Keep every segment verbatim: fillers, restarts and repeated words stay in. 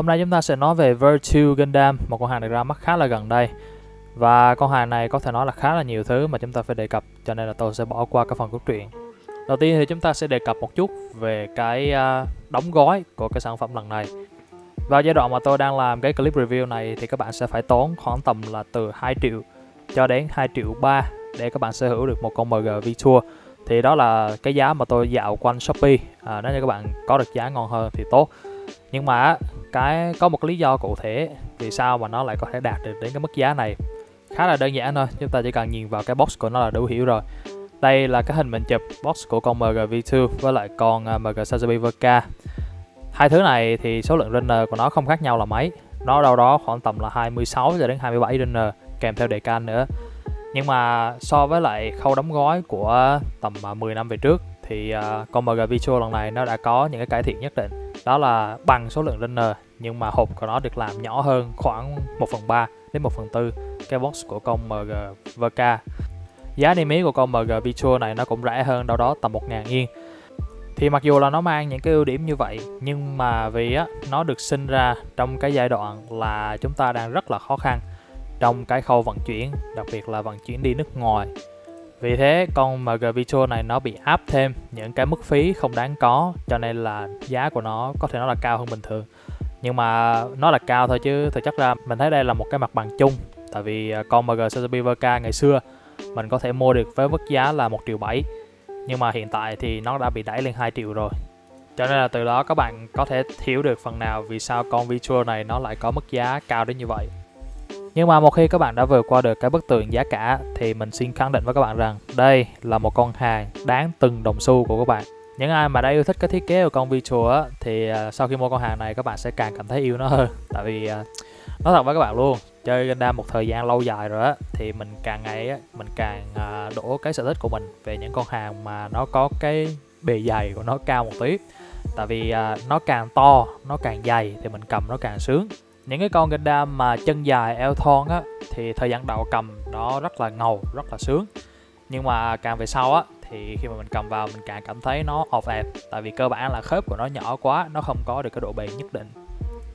Hôm nay chúng ta sẽ nói về Virtue Gundam, một con hàng được ra mắt khá là gần đây. Và con hàng này có thể nói là khá là nhiều thứ mà chúng ta phải đề cập, cho nên là tôi sẽ bỏ qua cái phần cốt truyện. Đầu tiên thì chúng ta sẽ đề cập một chút về cái đóng gói của cái sản phẩm lần này. Vào giai đoạn mà tôi đang làm cái clip review này thì các bạn sẽ phải tốn khoảng tầm là từ hai triệu cho đến hai triệu ba để các bạn sở hữu được một con em giê Virtue. Thì đó là cái giá mà tôi dạo quanh Shopee, à, nếu như các bạn có được giá ngon hơn thì tốt. Nhưng mà cái có một lý do cụ thể vì sao mà nó lại có thể đạt được đến cái mức giá này khá là đơn giản thôi, chúng ta chỉ cần nhìn vào cái box của nó là đủ hiểu rồi. Đây là cái hình mình chụp box của con em giê Virtue với lại con em giê Sazabi vê ca. Hai thứ này thì số lượng runner của nó không khác nhau là mấy, nó đâu đó khoảng tầm là hai mươi sáu cho đến hai mươi bảy runner kèm theo decal nữa. Nhưng mà so với lại khâu đóng gói của tầm mười năm về trước thì con em giê Virtue lần này nó đã có những cái cải thiện nhất định, đó là bằng số lượng runner nhưng mà hộp của nó được làm nhỏ hơn khoảng một phần ba đến một phần tư cái box của con em giê vê ca. Giá niêm yết của con em giê Virtue này nó cũng rẻ hơn đâu đó tầm một nghìn yên. Thì mặc dù là nó mang những cái ưu điểm như vậy, nhưng mà vì á, nó được sinh ra trong cái giai đoạn là chúng ta đang rất là khó khăn trong cái khâu vận chuyển, đặc biệt là vận chuyển đi nước ngoài. Vì thế con em giê Virtue này nó bị áp thêm những cái mức phí không đáng có, cho nên là giá của nó có thể nói là cao hơn bình thường. Nhưng mà nó là cao thôi chứ thực chất ra mình thấy đây là một cái mặt bằng chung. Tại vì con em giê Sazabi vê ca ngày xưa mình có thể mua được với mức giá là một triệu bảy, nhưng mà hiện tại thì nó đã bị đẩy lên hai triệu rồi. Cho nên là từ đó các bạn có thể hiểu được phần nào vì sao con Virtue này nó lại có mức giá cao đến như vậy. Nhưng mà một khi các bạn đã vượt qua được cái bức tường giá cả thì mình xin khẳng định với các bạn rằng đây là một con hàng đáng từng đồng xu của các bạn. Những ai mà đã yêu thích cái thiết kế của con Virtue thì sau khi mua con hàng này các bạn sẽ càng cảm thấy yêu nó hơn. Tại vì nói thật với các bạn luôn, chơi Gundam một thời gian lâu dài rồi á, thì mình càng ngày mình càng đổ cái sở thích của mình về những con hàng mà nó có cái bề dày của nó cao một tí. Tại vì nó càng to, nó càng dày thì mình cầm nó càng sướng. Những cái con Gundam mà chân dài eo thon á, thì thời gian đầu cầm nó rất là ngầu, rất là sướng. Nhưng mà càng về sau á, thì khi mà mình cầm vào mình càng cảm thấy nó ọp ẹp. Tại vì cơ bản là khớp của nó nhỏ quá, nó không có được cái độ bền nhất định.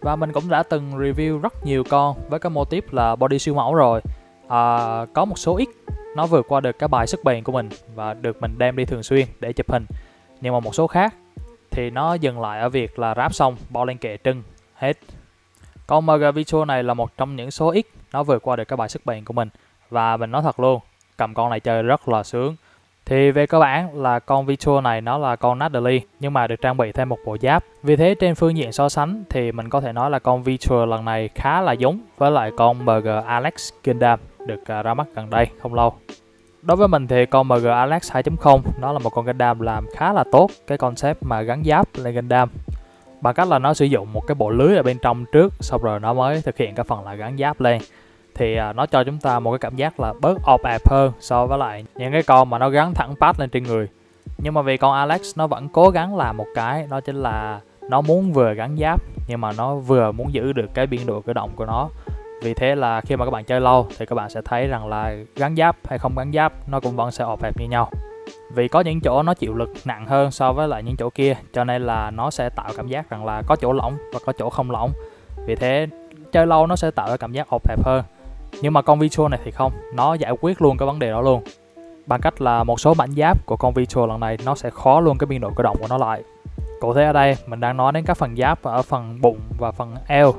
Và mình cũng đã từng review rất nhiều con với cái mô típ là body siêu mẫu rồi. à, Có một số ít nó vượt qua được cái bài sức bền của mình và được mình đem đi thường xuyên để chụp hình. Nhưng mà một số khác thì nó dừng lại ở việc là ráp xong bỏ lên kệ trưng hết. Con em giê Virtue này là một trong những số ít nó vượt qua được cái bài sức bền của mình. Và mình nói thật luôn, cầm con này chơi rất là sướng. Thì về cơ bản là con Virtue này nó là con Nadleeh nhưng mà được trang bị thêm một bộ giáp. Vì thế trên phương diện so sánh thì mình có thể nói là con Virtue lần này khá là giống với lại con em giê Alex Gundam được ra mắt gần đây không lâu. Đối với mình thì con em giê Alex hai chấm không nó là một con Gundam làm khá là tốt cái concept mà gắn giáp lên Gundam, bằng cách là nó sử dụng một cái bộ lưới ở bên trong trước, xong rồi nó mới thực hiện cái phần là gắn giáp lên. Thì nó cho chúng ta một cái cảm giác là bớt ọp ẹp hơn so với lại những cái con mà nó gắn thẳng pad lên trên người. Nhưng mà vì con Alex nó vẫn cố gắng làm một cái, đó chính là nó muốn vừa gắn giáp nhưng mà nó vừa muốn giữ được cái biên độ cử động của nó. Vì thế là khi mà các bạn chơi lâu thì các bạn sẽ thấy rằng là gắn giáp hay không gắn giáp nó cũng vẫn sẽ ọp ẹp như nhau. Vì có những chỗ nó chịu lực nặng hơn so với lại những chỗ kia, cho nên là nó sẽ tạo cảm giác rằng là có chỗ lỏng và có chỗ không lỏng. Vì thế chơi lâu nó sẽ tạo ra cảm giác ọp ẹp hơn. Nhưng mà con Virtue này thì không, nó giải quyết luôn cái vấn đề đó luôn, bằng cách là một số mảnh giáp của con Virtue lần này nó sẽ khó luôn cái biên độ cử động của nó lại. Cụ thể ở đây mình đang nói đến các phần giáp ở phần bụng và phần eo.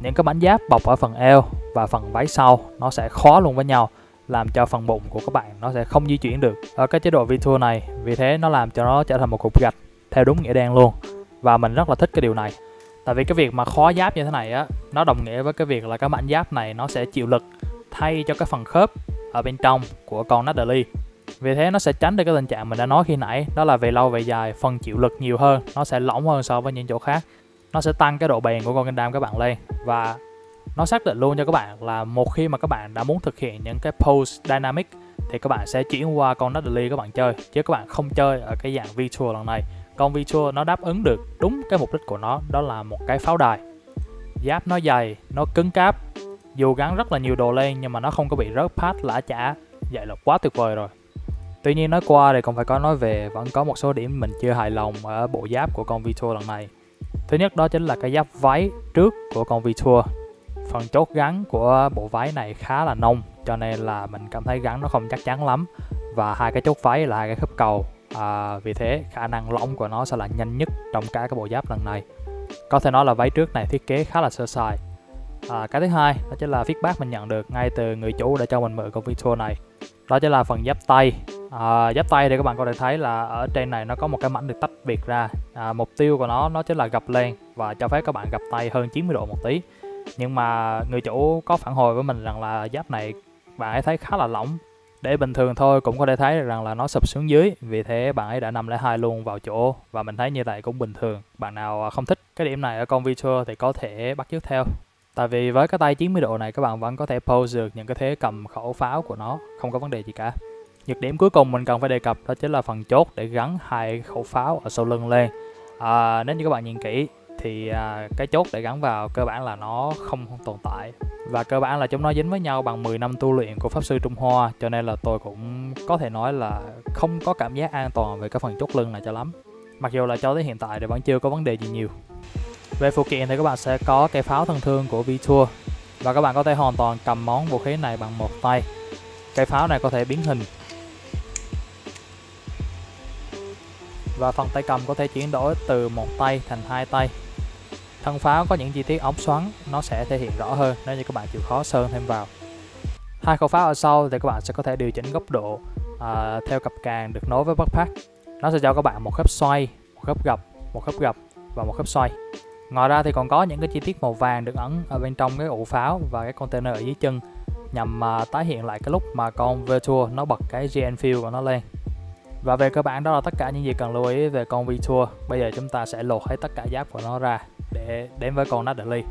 Những cái mảnh giáp bọc ở phần eo và phần váy sau nó sẽ khó luôn với nhau, làm cho phần bụng của các bạn nó sẽ không di chuyển được ở cái chế độ Virtue này. Vì thế nó làm cho nó trở thành một cục gạch theo đúng nghĩa đen luôn. Và mình rất là thích cái điều này. Tại vì cái việc mà khó giáp như thế này á, nó đồng nghĩa với cái việc là cái mảnh giáp này nó sẽ chịu lực thay cho cái phần khớp ở bên trong của con Nadleeh. Vì thế nó sẽ tránh được cái tình trạng mình đã nói khi nãy, đó là về lâu về dài phần chịu lực nhiều hơn, nó sẽ lỏng hơn so với những chỗ khác. Nó sẽ tăng cái độ bền của con Gundam các bạn lên. Và nó xác định luôn cho các bạn là một khi mà các bạn đã muốn thực hiện những cái pose dynamic thì các bạn sẽ chuyển qua con Nadleeh các bạn chơi, chứ các bạn không chơi ở cái dạng Virtue lần này. Con Virtue nó đáp ứng được đúng cái mục đích của nó, đó là một cái pháo đài. Giáp nó dày, nó cứng cáp, dù gắn rất là nhiều đồ lên nhưng mà nó không có bị rớt phát lã chả, vậy là quá tuyệt vời rồi. Tuy nhiên nói qua thì còn phải có nói về, vẫn có một số điểm mình chưa hài lòng ở bộ giáp của con Virtue lần này. Thứ nhất đó chính là cái giáp váy trước của con Virtue. Phần chốt gắn của bộ váy này khá là nông, cho nên là mình cảm thấy gắn nó không chắc chắn lắm. Và hai cái chốt váy là hai cái khớp cầu, à, vì thế khả năng lỏng của nó sẽ là nhanh nhất trong cả cái bộ giáp lần này. Có thể nói là váy trước này thiết kế khá là sơ sài. À, cái thứ hai đó chính là feedback mình nhận được ngay từ người chủ đã cho mình mượn con Virtue này, đó chính là phần giáp tay. À, giáp tay thì các bạn có thể thấy là ở trên này nó có một cái mảnh được tách biệt ra. À, mục tiêu của nó nó chính là gập lên và cho phép các bạn gập tay hơn chín mươi độ một tí. Nhưng mà người chủ có phản hồi với mình rằng là giáp này bạn ấy thấy khá là lỏng, để bình thường thôi cũng có thể thấy được rằng là nó sụp xuống dưới. Vì thế bạn ấy đã năm không hai luôn vào chỗ, và mình thấy như vậy cũng bình thường. Bạn nào không thích cái điểm này ở con Virtue thì có thể bắt chước theo. Tại vì với cái tay chín mươi độ này các bạn vẫn có thể pose được những cái thế cầm khẩu pháo của nó, không có vấn đề gì cả. Nhược điểm cuối cùng mình cần phải đề cập đó chính là phần chốt để gắn hai khẩu pháo ở sau lưng lên. À, nếu như các bạn nhìn kỹ thì à, cái chốt để gắn vào cơ bản là nó không tồn tại. Và cơ bản là chúng nó dính với nhau bằng mười năm tu luyện của Pháp Sư Trung Hoa, cho nên là tôi cũng có thể nói là không có cảm giác an toàn về cái phần chốt lưng này cho lắm. Mặc dù là cho tới hiện tại thì vẫn chưa có vấn đề gì nhiều. Về phụ kiện thì các bạn sẽ có cái pháo thân thương của Virtue, và các bạn có thể hoàn toàn cầm món vũ khí này bằng một tay. Cái pháo này có thể biến hình, và phần tay cầm có thể chuyển đổi từ một tay thành hai tay. Thân pháo có những chi tiết ống xoắn, nó sẽ thể hiện rõ hơn nếu như các bạn chịu khó sơn thêm vào. Hai khẩu pháo ở sau thì các bạn sẽ có thể điều chỉnh góc độ à, theo cặp càng được nối với backpack. Nó sẽ cho các bạn một khớp xoay, một khớp gập, một khớp gập và một khớp xoay. Ngoài ra thì còn có những cái chi tiết màu vàng được ấn ở bên trong cái ụ pháo và cái container ở dưới chân, nhằm à, tái hiện lại cái lúc mà con Virtue nó bật cái giê en field của nó lên. Và về cơ bản đó là tất cả những gì cần lưu ý về con Virtue. Bây giờ chúng ta sẽ lột hết tất cả giáp của nó ra để đến với con Nadleeh.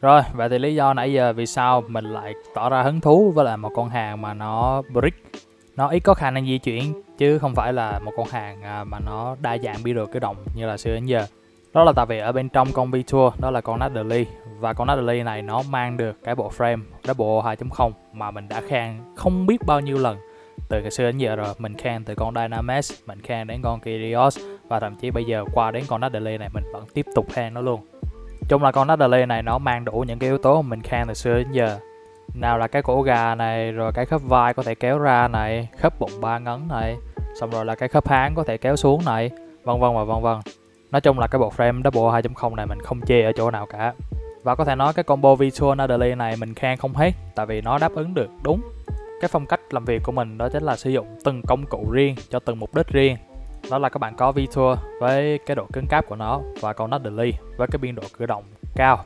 Rồi, vậy thì lý do nãy giờ vì sao mình lại tỏ ra hứng thú với lại một con hàng mà nó brick, nó ít có khả năng di chuyển, chứ không phải là một con hàng mà nó đa dạng bi được cái động như là xưa đến giờ. Đó là tại vì ở bên trong con Virtue, đó là con Nadleeh, và con Nadleeh này nó mang được cái bộ frame, cái bộ hai chấm không mà mình đã khen không biết bao nhiêu lần từ ngày xưa đến giờ rồi. Mình khen từ con Dynames, mình khen đến con Kyrios, và thậm chí bây giờ qua đến con Nadleeh này mình vẫn tiếp tục khen nó luôn. Chung là con Nadleeh này nó mang đủ những cái yếu tố mà mình khen từ xưa đến giờ. Nào là cái cổ gà này, rồi cái khớp vai có thể kéo ra này, khớp bụng ba ngấn này, xong rồi là cái khớp háng có thể kéo xuống này, vân vân và vân vân. Nói chung là cái bộ frame Double hai chấm không này mình không chê ở chỗ nào cả. Và có thể nói cái combo Virtue Nadleeh này mình khen không hết, tại vì nó đáp ứng được đúng cái phong cách làm việc của mình, đó chính là sử dụng từng công cụ riêng cho từng mục đích riêng. Đó là các bạn có Virtue với cái độ cứng cáp của nó, và còn Nadleeh với cái biên độ cử động cao,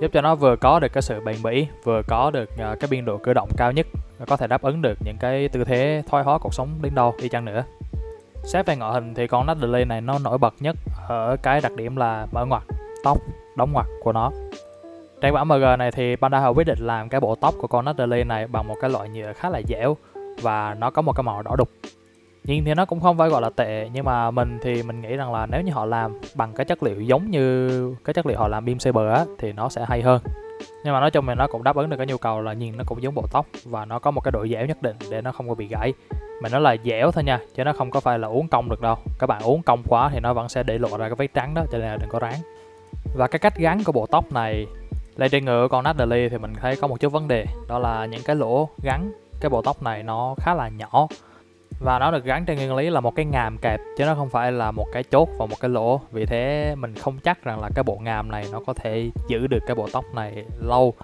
giúp cho nó vừa có được cái sự bền bỉ, vừa có được cái biên độ cử động cao nhất, có thể đáp ứng được những cái tư thế thoái hóa cuộc sống đến đâu đi chăng nữa. Xét về ngoại hình thì con Nadleeh này nó nổi bật nhất ở cái đặc điểm là mở ngoặt, tóc đóng ngoặt của nó. Trên bản em giê này thì Bandai họ quyết định làm cái bộ tóc của con Nadleeh này bằng một cái loại nhựa khá là dẻo, và nó có một cái màu đỏ đục. Nhìn thì nó cũng không phải gọi là tệ, nhưng mà mình thì mình nghĩ rằng là nếu như họ làm bằng cái chất liệu giống như cái chất liệu họ làm Beam Saber á, thì nó sẽ hay hơn. Nhưng mà nói chung là nó cũng đáp ứng được cái nhu cầu là nhìn nó cũng giống bộ tóc, và nó có một cái độ dẻo nhất định để nó không có bị gãy. Mình nói là dẻo thôi nha, chứ nó không có phải là uốn cong được đâu. Các bạn uốn cong quá thì nó vẫn sẽ để lộ ra cái vết trắng đó, cho nên là đừng có ráng. Và cái cách gắn của bộ tóc này lên trên người của con Nadleeh thì mình thấy có một chút vấn đề, đó là những cái lỗ gắn cái bộ tóc này nó khá là nhỏ, và nó được gắn trên nguyên lý là một cái ngàm kẹp, chứ nó không phải là một cái chốt và một cái lỗ. Vì thế mình không chắc rằng là cái bộ ngàm này nó có thể giữ được cái bộ tóc này lâu,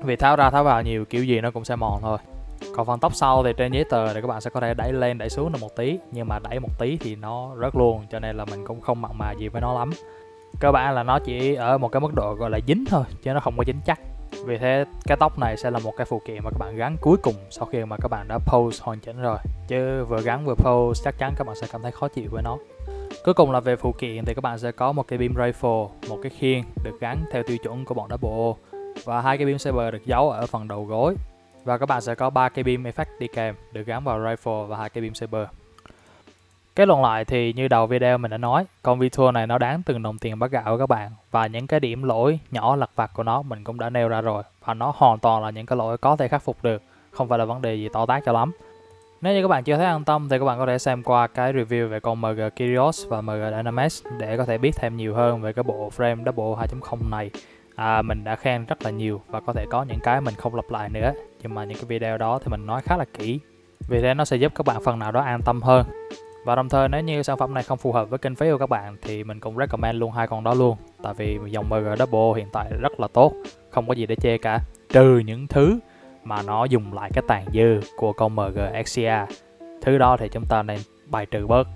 vì tháo ra tháo vào nhiều kiểu gì nó cũng sẽ mòn thôi. Còn phần tóc sau thì trên giấy tờ thì các bạn sẽ có thể đẩy lên đẩy xuống được một tí, nhưng mà đẩy một tí thì nó rớt luôn, cho nên là mình cũng không mặn mà gì với nó lắm. Cơ bản là nó chỉ ở một cái mức độ gọi là dính thôi, chứ nó không có dính chắc. Vì thế cái tóc này sẽ là một cái phụ kiện mà các bạn gắn cuối cùng sau khi mà các bạn đã pose hoàn chỉnh rồi, chứ vừa gắn vừa pose chắc chắn các bạn sẽ cảm thấy khó chịu với nó. Cuối cùng là về phụ kiện thì các bạn sẽ có một cái beam rifle, một cái khiên được gắn theo tiêu chuẩn của bọn Double, và hai cái beam saber được giấu ở phần đầu gối, và các bạn sẽ có ba cái beam effect đi kèm được gắn vào rifle và hai cái beam saber. Kết luận lại thì như đầu video mình đã nói, con Virtue này nó đáng từng đồng tiền bát gạo của các bạn, và những cái điểm lỗi nhỏ lặt vặt của nó mình cũng đã nêu ra rồi, và nó hoàn toàn là những cái lỗi có thể khắc phục được, không phải là vấn đề gì to tát cho lắm. Nếu như các bạn chưa thấy an tâm thì các bạn có thể xem qua cái review về con em giê Kyrios và em giê Dynames để có thể biết thêm nhiều hơn về cái bộ frame Double hai chấm không này. À, mình đã khen rất là nhiều và có thể có những cái mình không lặp lại nữa, nhưng mà những cái video đó thì mình nói khá là kỹ, vì thế nó sẽ giúp các bạn phần nào đó an tâm hơn. Và đồng thời nếu như sản phẩm này không phù hợp với kinh phí của các bạn thì mình cũng recommend luôn hai con đó luôn, tại vì dòng em giê Double hiện tại rất là tốt, không có gì để chê cả, trừ những thứ mà nó dùng lại cái tàn dư của con em giê ích xê a. Thứ đó thì chúng ta nên bài trừ bớt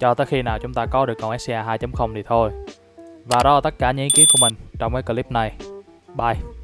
cho tới khi nào chúng ta có được con ích xê a hai chấm không thì thôi. Và đó là tất cả những ý kiến của mình trong cái clip này. Bye.